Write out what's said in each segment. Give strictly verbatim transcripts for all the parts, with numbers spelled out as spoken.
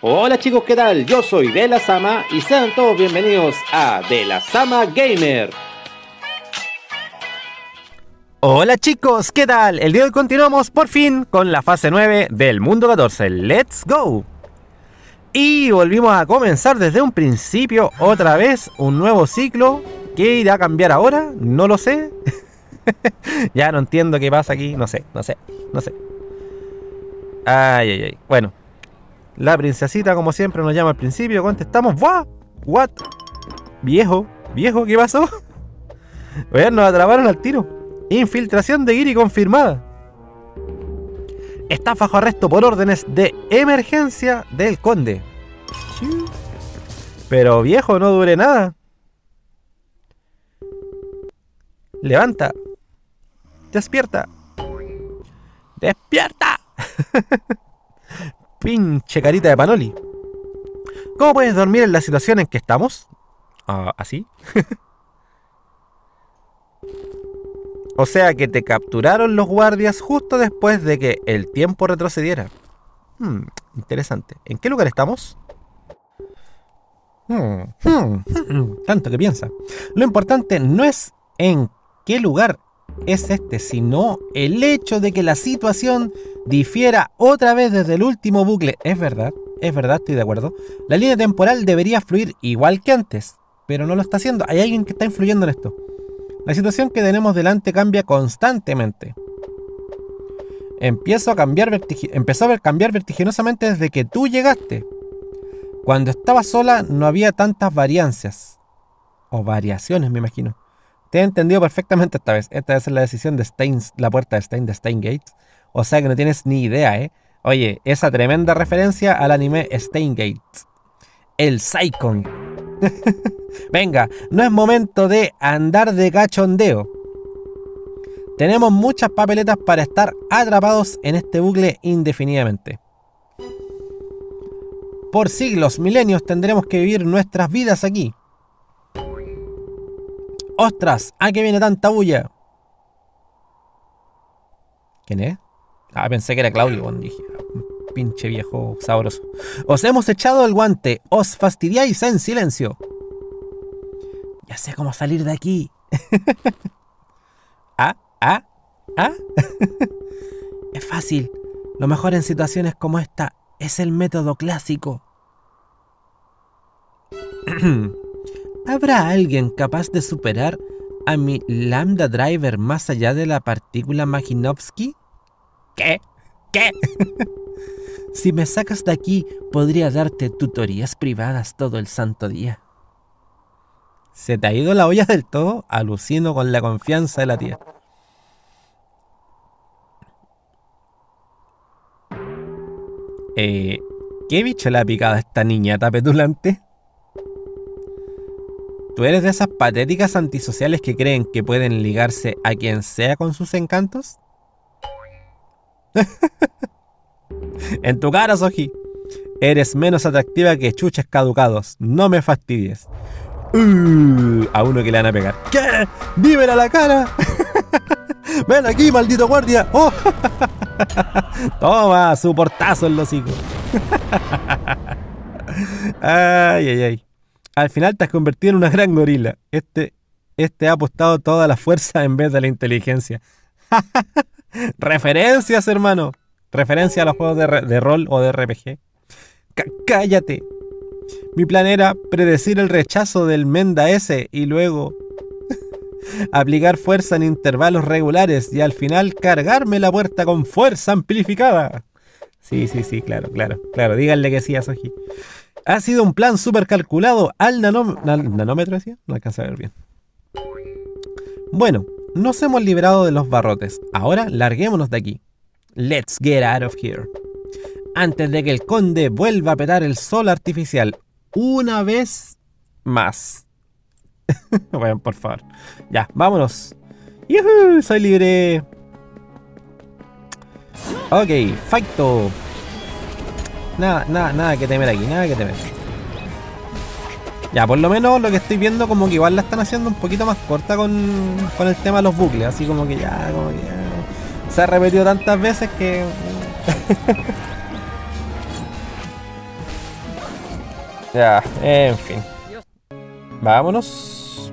Hola chicos, ¿qué tal? Yo soy De La Sama y sean todos bienvenidos a De La Sama Gamer. Hola chicos, ¿qué tal? El día de hoy continuamos por fin con la fase nueve del Mundo catorce. ¡Let's go! Y volvimos a comenzar desde un principio otra vez un nuevo ciclo. ¿Qué irá a cambiar ahora? No lo sé. Ya no entiendo qué pasa aquí. No sé, no sé, no sé. Ay, ay, ay. Bueno. La princesita, como siempre, nos llama al principio. Contestamos. ¡Buah! ¿What? Viejo, viejo, ¿qué pasó? Bueno, nos atraparon al tiro. Infiltración de Guiri confirmada. Estafa bajo arresto por órdenes de emergencia del conde. Pero viejo, no dure nada. Levanta. Despierta. ¡Despierta! Pinche carita de Panoli. ¿Cómo puedes dormir en la situación en que estamos? Uh, ¿Así? O sea que te capturaron los guardias justo después de que el tiempo retrocediera. Hmm, interesante. ¿En qué lugar estamos? Hmm, hmm, hmm, tanto que piensa. Lo importante no es en qué lugar es este, sino el hecho de que la situación difiera otra vez desde el último bucle. Es verdad, es verdad, estoy de acuerdo. La línea temporal debería fluir igual que antes, pero no lo está haciendo. Hay alguien que está influyendo en esto. La situación que tenemos delante cambia constantemente. Empiezo a cambiar vertig- Empezó a cambiar vertiginosamente desde que tú llegaste. Cuando estaba sola no había tantas variancias. O variaciones, me imagino. Te he entendido perfectamente esta vez. Esta es la decisión de Steins, la puerta de Steins, de Steins Gate. O sea que no tienes ni idea, ¿eh? Oye, esa tremenda referencia al anime Steins Gate. El Saikon. Venga, no es momento de andar de cachondeo. Tenemos muchas papeletas para estar atrapados en este bucle indefinidamente. Por siglos, milenios, tendremos que vivir nuestras vidas aquí. ¡Ostras! ¿A qué viene tanta bulla? ¿Quién es? Ah, pensé que era Claudio cuando dije. Pinche viejo sabroso. Os hemos echado el guante. Os fastidiáis en silencio. Ya sé cómo salir de aquí. ¿Ah? ¿Ah? ¿Ah? Es fácil. Lo mejor en situaciones como esta es el método clásico. ¿Habrá alguien capaz de superar a mi Lambda Driver más allá de la partícula Maginowski? ¿Qué? ¿Qué? Si me sacas de aquí, podría darte tutorías privadas todo el santo día. ¿Se te ha ido la olla del todo? Alucino con la confianza de la tía. Eh, ¿Qué bicho le ha picado a esta niñata petulante? ¿Tú eres de esas patéticas antisociales que creen que pueden ligarse a quien sea con sus encantos? En tu cara, Soji. Eres menos atractiva que chuches caducados. No me fastidies. Uh, a uno que le van a pegar. ¿Qué? ¡Dímela a la cara! ¡Ven aquí, maldito guardia! Oh. Toma, su portazo en los hijos. Ay, ay, ay. Al final te has convertido en una gran gorila. Este, este ha apostado toda la fuerza en vez de la inteligencia. Referencias, hermano. Referencia a los juegos de, de rol o de R P G. C cállate. Mi plan era predecir el rechazo del Menda S y luego aplicar fuerza en intervalos regulares y al final cargarme la puerta con fuerza amplificada. Sí, sí, sí, claro, claro, claro. Díganle que sí a Soji. Ha sido un plan súper calculado al nanó... nanómetro, decía. No alcanza a ver bien. Bueno, nos hemos liberado de los barrotes. Ahora larguémonos de aquí. Let's get out of here. Antes de que el conde vuelva a petar el sol artificial. Una vez más. Bueno, por favor. Ya, vámonos. ¡Yuhu! Soy libre. Ok, facto. Nada, nada, nada que temer aquí, nada que temer. Ya, por lo menos lo que estoy viendo como que igual la están haciendo un poquito más corta con, con el tema de los bucles. Así como que ya, como que ya... Se ha repetido tantas veces que... Ya, en fin. Vámonos.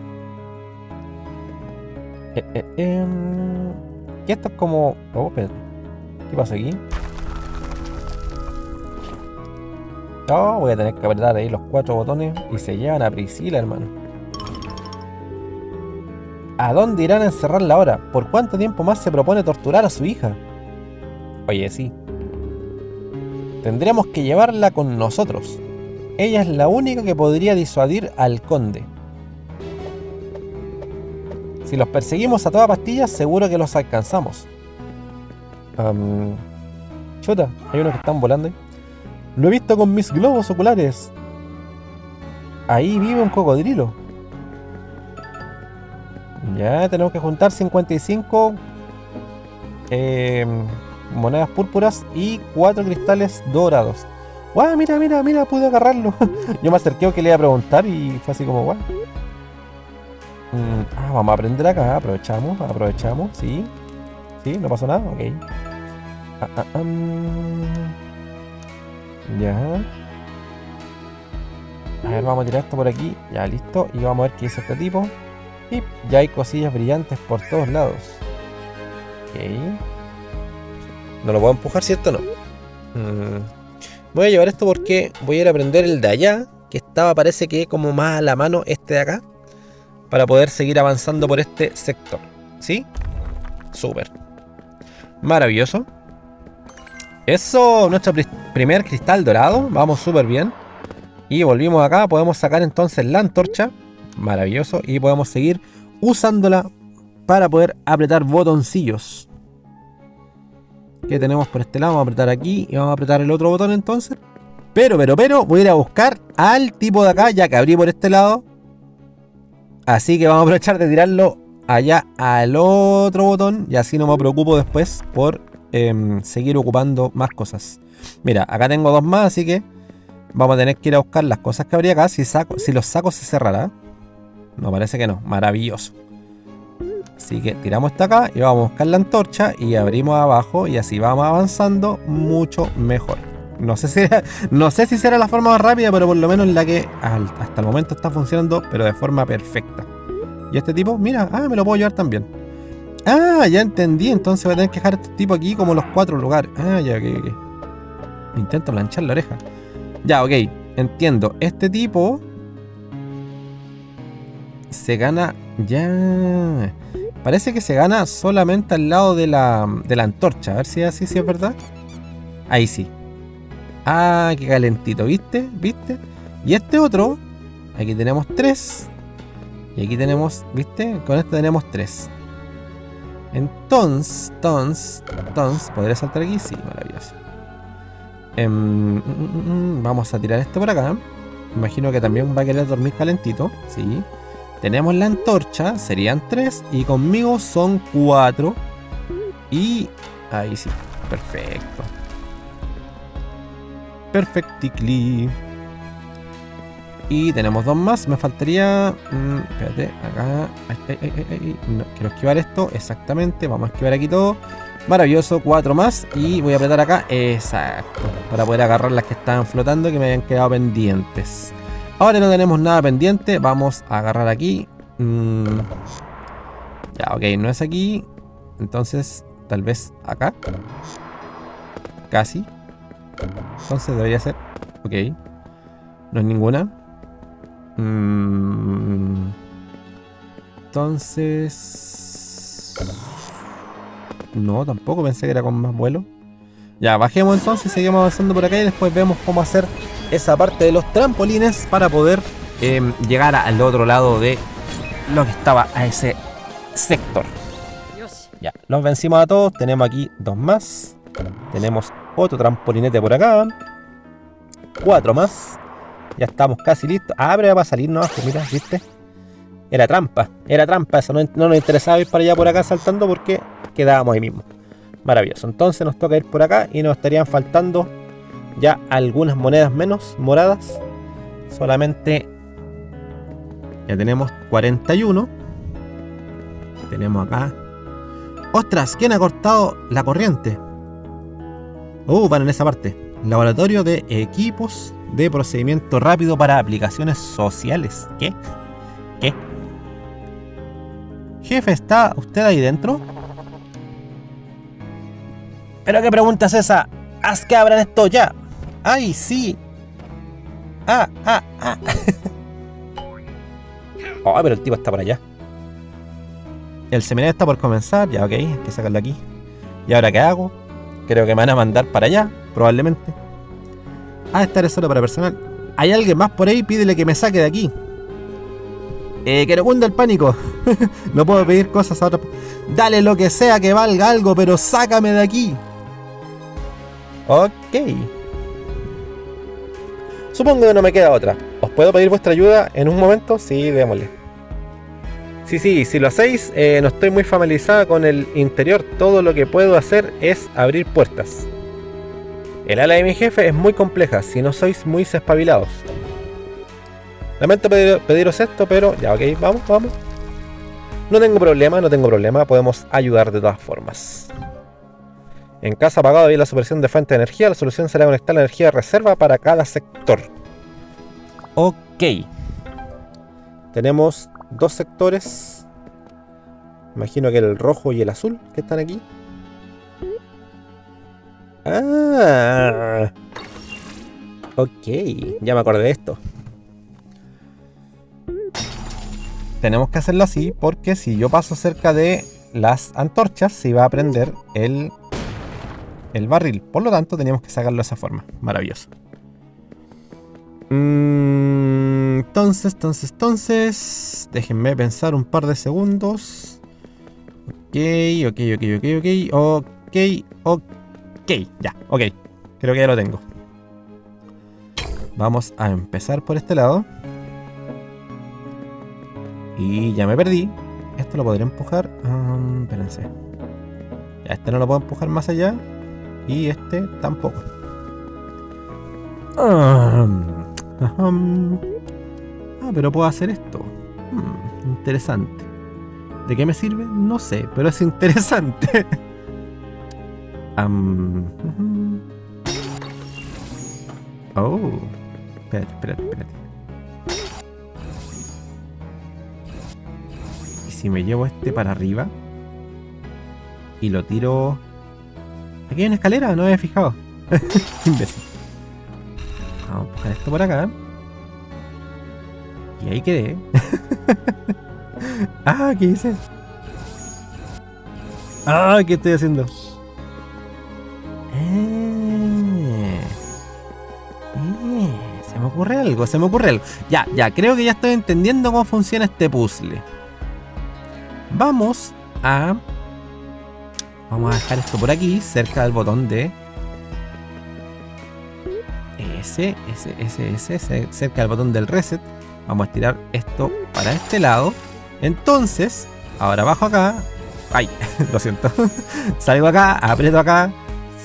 Eh, eh, eh. Y esto es como... Oh, espérate. ¿Qué pasa aquí? Oh, voy a tener que apretar ahí los cuatro botones. Y se llevan a Priscilla, hermano. ¿A dónde irán a encerrarla ahora? ¿Por cuánto tiempo más se propone torturar a su hija? Oye, sí. Tendríamos que llevarla con nosotros. Ella es la única que podría disuadir al conde. Si los perseguimos a toda pastilla, seguro que los alcanzamos. Um, chuta, hay unos que están volando ahí. Lo he visto con mis globos oculares. Ahí vive un cocodrilo. Ya, tenemos que juntar cincuenta y cinco eh, monedas púrpuras y cuatro cristales dorados. ¡Guau! Wow, mira, mira, mira, pude agarrarlo. Yo me acerqué que le iba a preguntar y fue así como guau. Wow. Mm, ah, vamos a aprender acá. Aprovechamos, aprovechamos, sí. Sí, no pasó nada, ok. Ah, ah, um. Ya. A ver, vamos a tirar esto por aquí. Ya, listo. Y vamos a ver qué es este tipo. Y ya hay cosillas brillantes por todos lados. Ok. No lo puedo empujar, ¿cierto? No. Mm. Voy a llevar esto porque voy a ir a aprender el de allá, que estaba, parece que como más a la mano este de acá, para poder seguir avanzando por este sector. ¿Sí? Súper. Maravilloso. Eso, nuestro pr primer cristal dorado. Vamos súper bien. Y volvimos acá, podemos sacar entonces la antorcha. Maravilloso. Y podemos seguir usándola para poder apretar botoncillos. Que tenemos por este lado, vamos a apretar aquí y vamos a apretar el otro botón entonces. Pero, pero, pero, voy a ir a buscar al tipo de acá, ya que abrí por este lado. Así que vamos a aprovechar de tirarlo allá al otro botón. Y así no me preocupo después por eh, seguir ocupando más cosas. Mira, acá tengo dos más, así que vamos a tener que ir a buscar las cosas que abrí acá. Si, saco, si los saco, se cerrará. No, parece que no. Maravilloso. Así que tiramos esta acá y vamos a buscar la antorcha y abrimos abajo y así vamos avanzando mucho mejor. No sé si era, no sé si será la forma más rápida, pero por lo menos la que hasta el momento está funcionando, pero de forma perfecta. Y este tipo, mira, ah, me lo puedo llevar también. Ah, ya entendí, entonces voy a tener que dejar a este tipo aquí como los cuatro lugares. Ah, ya, ok, ok. Intento planchar la oreja. Ya, ok, entiendo. Este tipo se gana ya... Parece que se gana solamente al lado de la, de la antorcha. A ver si es así, si es verdad. Ahí sí. Ah, qué calentito, ¿viste? ¿Viste? Y este otro, aquí tenemos tres. Y aquí tenemos, ¿viste? Con este tenemos tres. Entonces, entonces, entonces, ¿podría saltar aquí? Sí, maravilloso. Um, mm, mm, vamos a tirar esto por acá. Imagino que también va a querer dormir calentito. Sí. Tenemos la antorcha, serían tres, y conmigo son cuatro. Y ahí sí, perfecto. Perfectically. Y tenemos dos más, me faltaría... Mmm, espérate, acá... Ay, ay, ay, ay, no, quiero esquivar esto, exactamente, vamos a esquivar aquí todo. Maravilloso, cuatro más, y voy a apretar acá, exacto, para poder agarrar las que estaban flotando y que me habían quedado pendientes. Ahora no tenemos nada pendiente, vamos a agarrar aquí. Mm. Ya, ok, no es aquí. Entonces, tal vez acá. Casi. Entonces debería ser. Ok. No es ninguna. Mm. Entonces... No, tampoco pensé que era con más vuelo. Ya, bajemos entonces, seguimos avanzando por acá y después vemos cómo hacer esa parte de los trampolines para poder eh, llegar al otro lado de lo que estaba a ese sector. Ya, los vencimos a todos, tenemos aquí dos más, tenemos otro trampolinete por acá, cuatro más, ya estamos casi listos. Ah, pero ya va a salir, no, mira, viste, era trampa, era trampa, eso no, no nos interesaba ir para allá por acá saltando porque quedábamos ahí mismo. Maravilloso, entonces nos toca ir por acá y nos estarían faltando ya algunas monedas menos, moradas. Solamente ya tenemos cuarenta y uno. Tenemos acá. ¡Ostras! ¿Quién ha cortado la corriente? Uh, van en esa parte. Laboratorio de equipos de procedimiento rápido para aplicaciones sociales. ¿Qué? ¿Qué? Jefe, ¿está usted ahí dentro? ¿Pero qué pregunta es esa? ¡Haz que abran esto ya! ¡Ay, sí! ¡Ah, ah, ah! ¡Oh, pero el tipo está por allá! El seminario está por comenzar. Ya, ok, hay que sacarlo aquí. ¿Y ahora qué hago? Creo que me van a mandar para allá, probablemente. Ah, estaré solo para personal. ¿Hay alguien más por ahí? Pídele que me saque de aquí. Eh, que no cunda el pánico. No puedo pedir cosas a otros. Dale lo que sea que valga algo, pero sácame de aquí. Ok. Supongo que no me queda otra. ¿Os puedo pedir vuestra ayuda en un momento? Sí, démosle. Sí, sí, si lo hacéis, eh, no estoy muy familiarizada con el interior. Todo lo que puedo hacer es abrir puertas. El ala de mi jefe es muy compleja, si no sois muy espabilados. Lamento pedir, pediros esto, pero ya, ok, vamos, vamos. No tengo problema, no tengo problema, podemos ayudar de todas formas. En caso apagado había la supresión de fuente de energía, la solución será conectar la energía de reserva para cada sector. Ok. Tenemos dos sectores. Imagino que el rojo y el azul que están aquí. Ah, ok, ya me acordé de esto. Tenemos que hacerlo así porque si yo paso cerca de las antorchas se va a prender el, el barril. Por lo tanto teníamos que sacarlo de esa forma. Maravilloso. Entonces, entonces, entonces déjenme pensar un par de segundos. Ok, ok, ok, ok, ok. Ok, ok, ya, ok. Creo que ya lo tengo. Vamos a empezar por este lado. Y ya me perdí. Esto lo podré empujar. um, Espérense. Ya este no lo puedo empujar más allá. Y este tampoco. um. Ajá. Ah, pero puedo hacer esto. Hmm, interesante. ¿De qué me sirve? No sé, pero es interesante. um, uh-huh. Oh, espérate, espérate, espérate. ¿Y si me llevo este para arriba? Y lo tiro. ¿Aquí hay una escalera? No me había fijado. Imbécil. Vamos a empujar esto por acá. Y ahí quedé. Ah, ¿qué hice? Ah, ¿qué estoy haciendo? Eh, eh, se me ocurre algo, se me ocurre algo. Ya, ya, creo que ya estoy entendiendo cómo funciona este puzzle. Vamos a... Vamos a dejar esto por aquí, cerca del botón de... Ese, ese, ese, ese, cerca del botón del reset. Vamos a tirar esto para este lado. Entonces, ahora bajo acá. Ay, lo siento. Salgo acá, aprieto acá,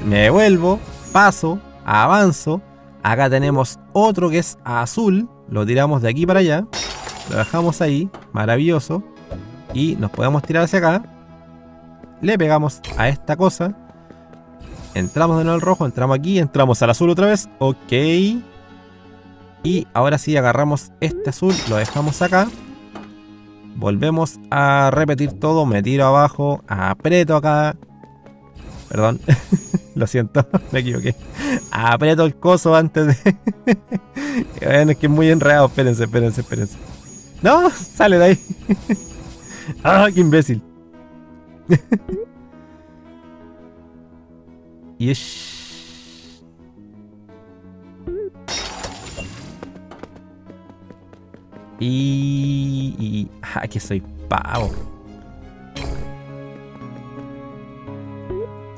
me devuelvo, paso, avanzo. Acá tenemos otro que es azul. Lo tiramos de aquí para allá. Lo dejamos ahí, maravilloso. Y nos podemos tirar hacia acá. Le pegamos a esta cosa. Entramos de nuevo al rojo, entramos aquí, entramos al azul otra vez. Ok. Y ahora sí agarramos este azul, lo dejamos acá. Volvemos a repetir todo, me tiro abajo, aprieto acá. Perdón, lo siento, me equivoqué. Aprieto el coso antes de... Bueno, es que es muy enredado, espérense, espérense, espérense. No, sale de ahí. Ah, qué imbécil. Y es... Y... y... Ah, que soy pavo.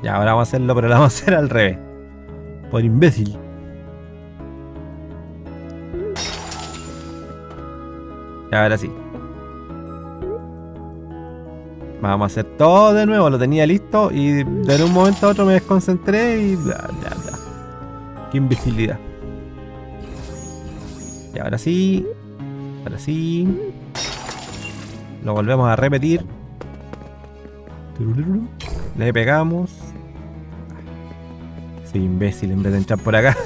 Ya, ahora vamos a hacerlo, pero lo vamos a hacer al revés. Por imbécil. Ya, ahora sí. Vamos a hacer todo de nuevo, lo tenía listo y de un momento a otro me desconcentré y bla bla bla. Qué imbecilidad. Y ahora sí, ahora sí. Lo volvemos a repetir. Le pegamos. Soy imbécil en vez de entrar por acá.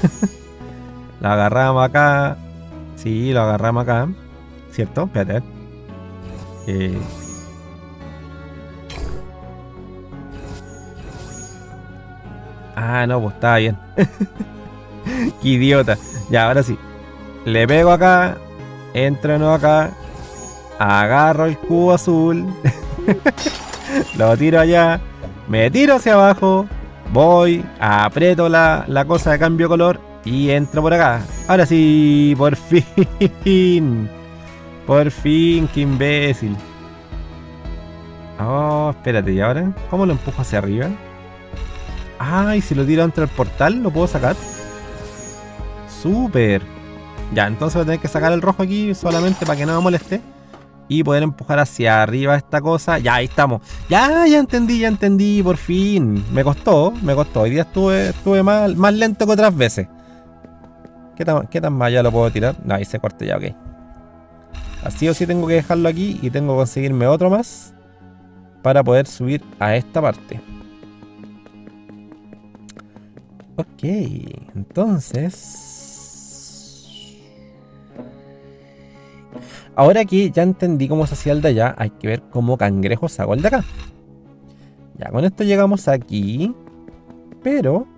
La agarramos acá. Sí, lo agarramos acá. ¿Cierto? Espérate. Eh. Ah, no, pues estaba bien. Qué idiota. Ya, ahora sí. Le pego acá. Entreno acá. Agarro el cubo azul. Lo tiro allá. Me tiro hacia abajo. Voy. Aprieto la, la cosa de cambio de color. Y entro por acá. Ahora sí. Por fin. Por fin. Qué imbécil. Oh, espérate. ¿Y ahora? ¿Cómo lo empujo hacia arriba? Ah, y si lo tiro dentro del portal, ¿lo puedo sacar? Súper. Ya, entonces voy a tener que sacar el rojo aquí solamente para que no me moleste. Y poder empujar hacia arriba esta cosa. Ya, ahí estamos. Ya, ya entendí, ya entendí. Por fin. Me costó, me costó. Hoy día estuve, estuve más, más lento que otras veces. ¿Qué tan, qué tan más ya lo puedo tirar? No, ahí se corta ya, ok. Así o sí tengo que dejarlo aquí. Y tengo que conseguirme otro más. Para poder subir a esta parte. Ok, entonces... Ahora que ya entendí cómo se hacía el de allá, hay que ver cómo cangrejo saco el de acá. Ya, con esto llegamos aquí. Pero...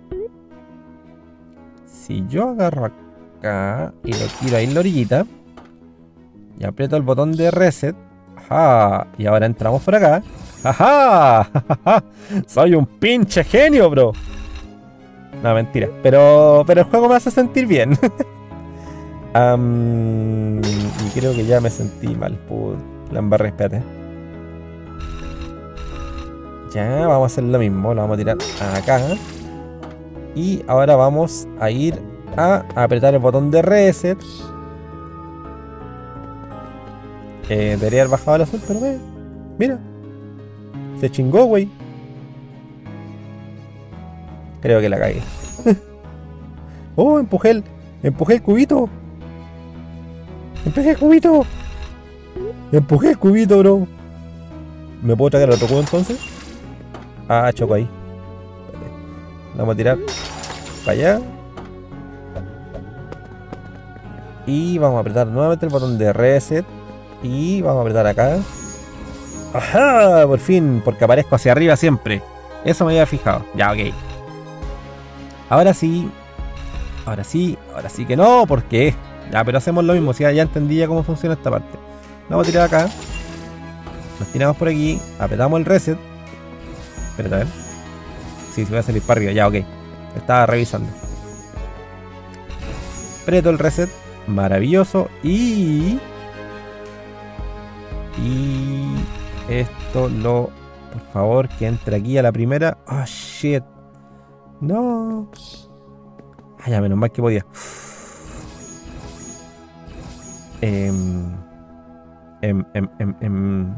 si yo agarro acá y lo tiro ahí en la orillita. Y aprieto el botón de reset. Ajá. Y ahora entramos por acá. Ajá. Soy un pinche genio, bro. No, mentira. Pero, pero el juego me hace sentir bien. um, y creo que ya me sentí mal. Por la embarré, espérate. Ya, vamos a hacer lo mismo. Lo vamos a tirar acá. Y ahora vamos a ir a apretar el botón de reset. Eh, debería haber bajado el azul, pero eh, mira. Se chingó, güey. Creo que la cagué. Oh, empujé el, empujé el cubito. Empujé el cubito. Empujé el cubito, bro. ¿Me puedo tragar el otro cubo entonces? Ah, choco ahí. Vale. Vamos a tirar para allá. Y vamos a apretar nuevamente el botón de reset. Y vamos a apretar acá. ¡Ajá! Por fin, porque aparezco hacia arriba siempre. Eso me había fijado. Ya, ok. Ahora sí, ahora sí, ahora sí que no, porque ya, pero hacemos lo mismo, o sea, ya entendí ya cómo funciona esta parte. Vamos a tirar acá, nos tiramos por aquí, apretamos el reset. Espérate, a ver. Sí, se va a salir para arriba, ya, ok. Estaba revisando. Aprieto el reset, maravilloso, y... Y... esto lo... Por favor, que entre aquí a la primera. Oh, shit. No. Ah, ya, menos mal que podía. Em, em, em, em, em.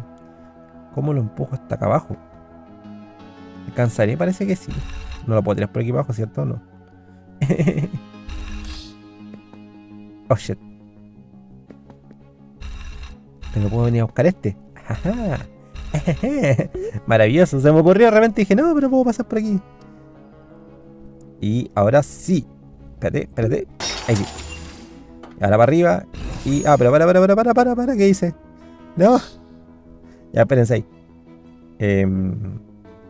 ¿Cómo lo empujo hasta acá abajo? ¿Alcanzaré? Parece que sí. No lo puedo tirar por aquí abajo, ¿cierto? No. Oh, shit. Pero puedo venir a buscar este. Ajá. Maravilloso. Se me ocurrió de repente y dije, no, pero puedo pasar por aquí. Y ahora sí. Espérate, espérate. Ahí sí. Y ahora para arriba. Y. Ah, pero para, para, para, para, para, para. ¿Qué hice? No. Ya, espérense ahí. Eh,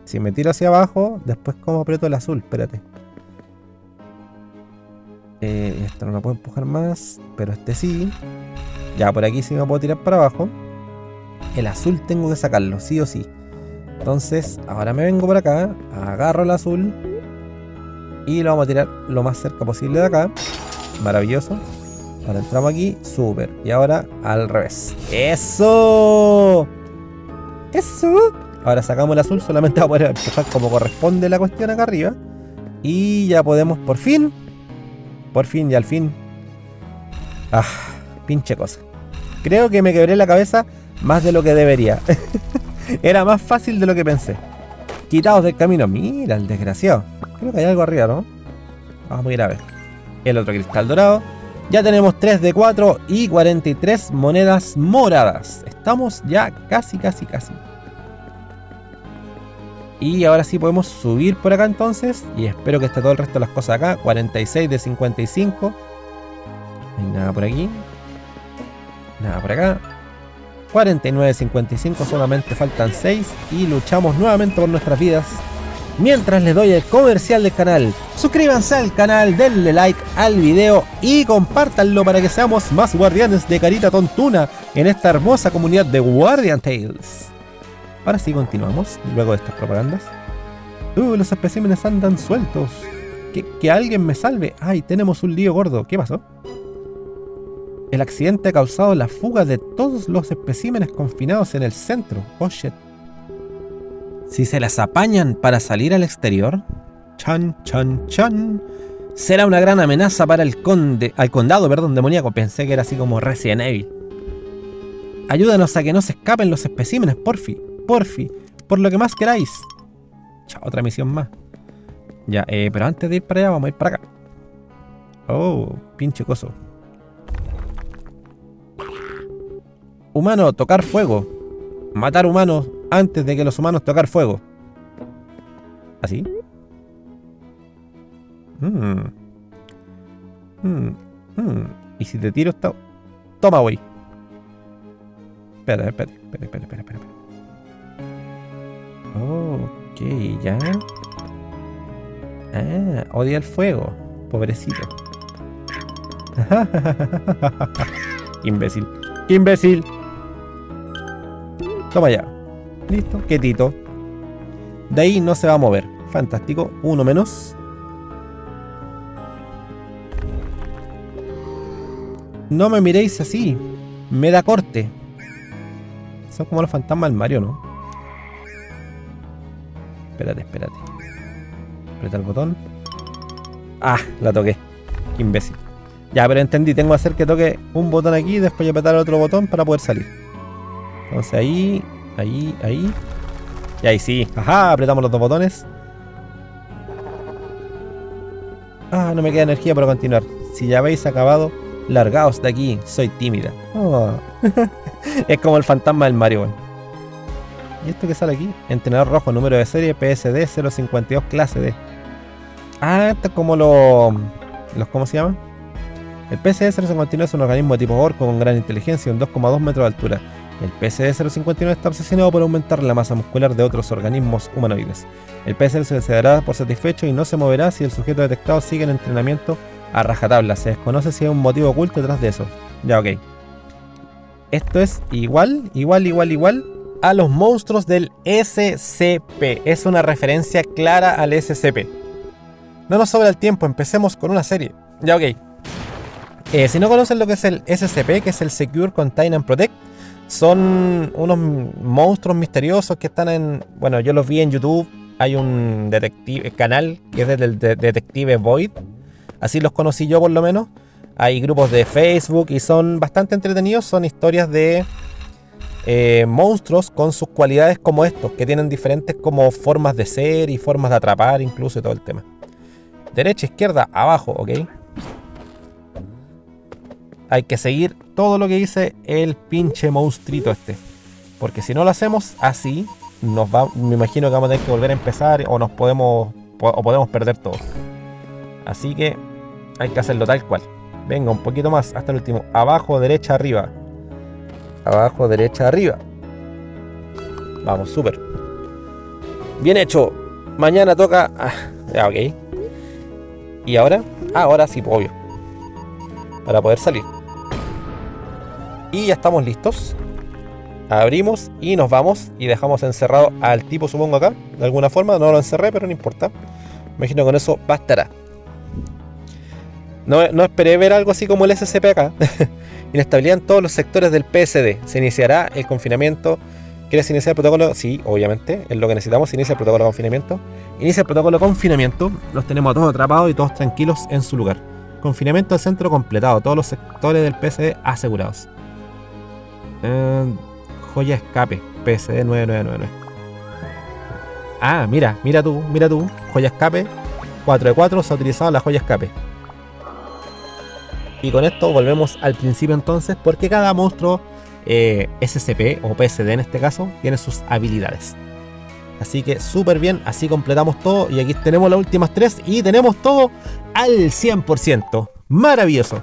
si me tiro hacia abajo, después como aprieto el azul. Espérate. Eh, esto no lo puedo empujar más. Pero este sí. Ya, por aquí sí me puedo tirar para abajo. El azul tengo que sacarlo, sí o sí. Entonces, ahora me vengo por acá. Agarro el azul. Y lo vamos a tirar lo más cerca posible de acá. Maravilloso. Ahora entramos aquí. Súper. Y ahora al revés. ¡Eso! ¡Eso! Ahora sacamos el azul. Solamente vamos a poder empujar como corresponde la cuestión acá arriba. Y ya podemos por fin. Por fin y al fin. ¡Ah! Pinche cosa. Creo que me quebré la cabeza más de lo que debería. Era más fácil de lo que pensé. Quitados del camino. Mira, el desgraciado. Creo que hay algo arriba, ¿no? Vamos a ir a ver. El otro cristal dorado. Ya tenemos tres de cuatro y cuarenta y tres monedas moradas. Estamos ya casi, casi, casi. Y ahora sí podemos subir por acá entonces. Y espero que esté todo el resto de las cosas acá. cuarenta y seis de cincuenta y cinco. No hay nada por aquí. Nada por acá. cuarenta y nueve, cincuenta y cinco, solamente faltan seis. Y luchamos nuevamente por nuestras vidas. Mientras les doy el comercial del canal. Suscríbanse al canal, denle like al video y compártanlo para que seamos más guardianes de carita tontuna en esta hermosa comunidad de Guardian Tales. Ahora sí, continuamos luego de estas propagandas. Uh, los especímenes andan sueltos. Que, que alguien me salve. Ay, tenemos un lío gordo. ¿Qué pasó? El accidente ha causado la fuga de todos los especímenes confinados en el centro. Oh shit. Si se las apañan para salir al exterior, chan, chan, chan, será una gran amenaza para el conde, al condado, perdón, demoníaco. Pensé que era así como Resident Evil. Ayúdanos a que no se escapen los especímenes, porfi, porfi, por lo que más queráis. Chao, otra misión más. Ya, eh, pero antes de ir para allá, vamos a ir para acá. Oh, pinche coso. Humano, tocar fuego. Matar humanos antes de que los humanos tocar fuego. ¿Así? Mm. Mm. Mm. Y si te tiro esta... Toma, güey. Espera, espera, espera, espera, espera, espera. Ok, ya. Ah, odia el fuego. Pobrecito. Imbécil. Imbécil. Toma ya. Listo, quietito. De ahí no se va a mover. Fantástico, uno menos. No me miréis así. Me da corte. Son como los fantasmas del Mario, ¿no? Espérate, espérate. Aprieta el botón. Ah, la toqué. Qué imbécil. Ya, pero entendí. Tengo que hacer que toque un botón aquí y después apretar otro botón para poder salir. Entonces ahí... Ahí, ahí. Y ahí sí. Ajá, apretamos los dos botones. Ah, no me queda energía para continuar. Si ya habéis acabado, largaos de aquí. Soy tímida. Oh. Es como el fantasma del Mario. Bueno. ¿Y esto qué sale aquí? Entrenador rojo, número de serie, P S D cero cincuenta y dos, clase D. Ah, esto es como los... los ¿Cómo se llama? El P C D cero cincuenta y nueve es un organismo de tipo orco con gran inteligencia y un dos coma dos metros de altura. El P C D cero cincuenta y nueve está obsesionado por aumentar la masa muscular de otros organismos humanoides. El P C D se dará por satisfecho y no se moverá si el sujeto detectado sigue el entrenamiento a rajatabla. Se desconoce si hay un motivo oculto detrás de eso. Ya, ok. Esto es igual, igual, igual, igual a los monstruos del S C P. Es una referencia clara al S C P. No nos sobra el tiempo, empecemos con una serie. Ya, ok. Eh, si no conocen lo que es el S C P, que es el Secure Contain and Protect, son unos monstruos misteriosos que están en... Bueno, yo los vi en YouTube. Hay un detective canal que es del de Detective Void. Así los conocí yo por lo menos. Hay grupos de Facebook y son bastante entretenidos. Son historias de eh, monstruos con sus cualidades como estos, que tienen diferentes como formas de ser y formas de atrapar, incluso todo el tema. Derecha, izquierda, abajo, ok. Hay que seguir todo lo que dice el pinche monstruito este. Porque si no lo hacemos así, nos va, me imagino que vamos a tener que volver a empezar o nos podemos o podemos perder todo. Así que hay que hacerlo tal cual. Venga, un poquito más hasta el último. Abajo, derecha, arriba. Abajo, derecha, arriba. Vamos, súper. Bien hecho. Mañana toca... Ah, ya, ok. ¿Y ahora? Ahora sí, obvio. Para poder salir. Y ya estamos listos. Abrimos y nos vamos. Y dejamos encerrado al tipo, supongo, acá. De alguna forma. No lo encerré, pero no importa. Imagino que con eso bastará. No, no esperé ver algo así como el S C P acá. Inestabilidad en todos los sectores del P S D. Se iniciará el confinamiento. ¿Quieres iniciar el protocolo? Sí, obviamente. Es lo que necesitamos. Se inicia el protocolo de confinamiento. Inicia el protocolo de confinamiento. Los tenemos a todos atrapados y todos tranquilos en su lugar. Confinamiento del centro completado. Todos los sectores del P S D asegurados. Eh, joya escape P S D nueve nueve nueve. Ah, mira, mira tú, mira tú. Joya escape cuatro de cuatro. Se ha utilizado la joya escape. Y con esto volvemos al principio entonces. Porque cada monstruo eh, S C P o P S D en este caso tiene sus habilidades. Así que súper bien. Así completamos todo. Y aquí tenemos las últimas tres. Y tenemos todo al cien por ciento. Maravilloso.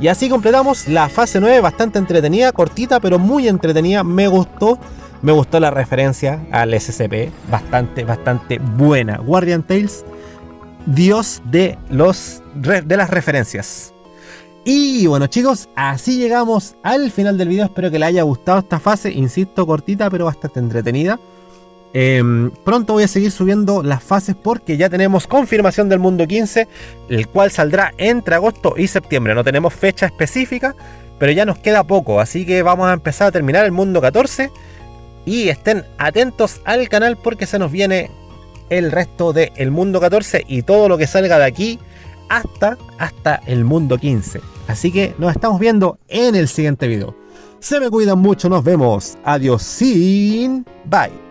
Y así completamos la fase nueve, bastante entretenida, cortita pero muy entretenida, me gustó. Me gustó la referencia al S C P, bastante, bastante buena. Guardian Tales, dios de, los, de las referencias. Y bueno chicos, así llegamos al final del video. Espero que les haya gustado esta fase, insisto, cortita pero bastante entretenida. Eh, pronto voy a seguir subiendo las fases porque ya tenemos confirmación del Mundo quince, el cual saldrá entre agosto y septiembre. No tenemos fecha específica, pero ya nos queda poco, así que vamos a empezar a terminar el Mundo catorce. Y estén atentos al canal porque se nos viene el resto de el Mundo catorce y todo lo que salga de aquí hasta, hasta el Mundo quince. Así que nos estamos viendo en el siguiente video. Se me cuidan mucho, nos vemos. Adiós, sin bye.